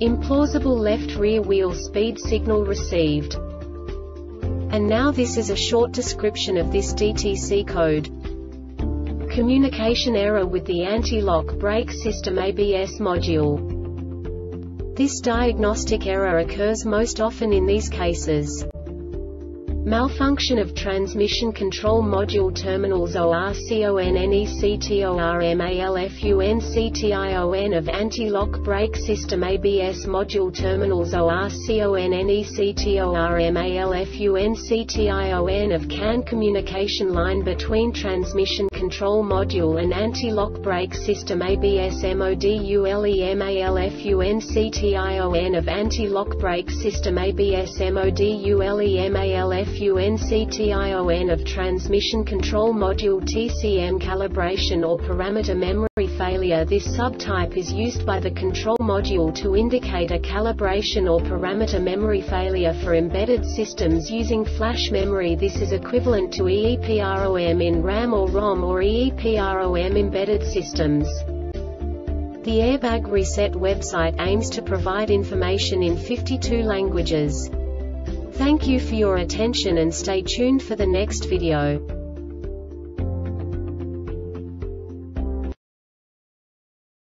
implausible left rear wheel speed signal received. And now this is a short description of this DTC code. Communication error with the anti-lock brake system ABS module. This diagnostic error occurs most often in these cases: malfunction of transmission control module terminals ORCONNECTORMALFUNCTION of anti-lock brake system ABS module terminals ORCONNECTORMALFUNCTION of CAN communication line between transmission control module and anti-lock brake system ABS MODULEMALFUNCTION of anti-lock brake system ABS MODULEMALFUNCTION of transmission control module TCM calibration or parameter memory failure. This subtype is used by the control module to indicate a calibration or parameter memory failure for embedded systems using flash memory. This is equivalent to EEPROM in RAM or ROM or EEPROM embedded systems. The Airbag Reset website aims to provide information in 52 languages. Thank you for your attention and stay tuned for the next video.